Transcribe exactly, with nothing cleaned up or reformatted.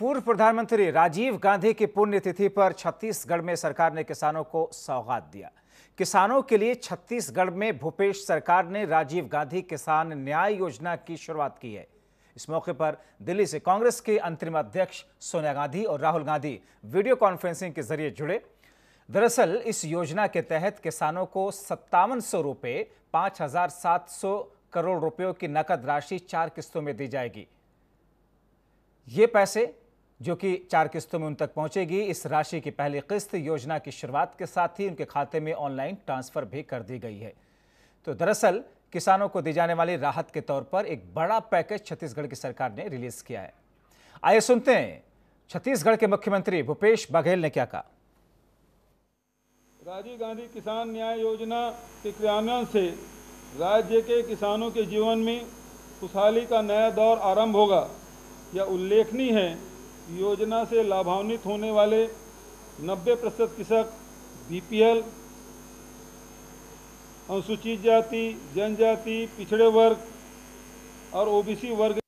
पूर्व प्रधानमंत्री राजीव गांधी की पुण्यतिथि पर छत्तीसगढ़ में सरकार ने किसानों को सौगात दिया। किसानों के लिए छत्तीसगढ़ में भूपेश सरकार ने राजीव गांधी किसान न्याय योजना की शुरुआत की है। इस मौके पर दिल्ली से कांग्रेस के अंतरिम अध्यक्ष सोनिया गांधी और राहुल गांधी वीडियो कॉन्फ्रेंसिंग के जरिए जुड़े। दरअसल इस योजना के तहत किसानों को सत्तावन सौ रुपये पाँच हजार सात सौ करोड़ रुपयों की नकद राशि चार किस्तों में दी जाएगी। ये पैसे जो कि चार किस्तों में उन तक पहुंचेगी। इस राशि की पहली किस्त योजना की शुरुआत के साथ ही उनके खाते में ऑनलाइन ट्रांसफर भी कर दी गई है। तो दरअसल किसानों को दी जाने वाली राहत के तौर पर एक बड़ा पैकेज छत्तीसगढ़ की सरकार ने रिलीज किया है। आइए सुनते हैं छत्तीसगढ़ के मुख्यमंत्री भूपेश बघेल ने क्या कहा। राजीव गांधी किसान न्याय योजना के क्रियान्वयन से राज्य के किसानों के जीवन में खुशहाली का नया दौर आरंभ होगा। यह उल्लेखनीय है, योजना से लाभान्वित होने वाले नब्बे प्रतिशत कृषक बीपीएल, अनुसूचित जाति, जनजाति, पिछड़े वर्ग और ओबीसी वर्ग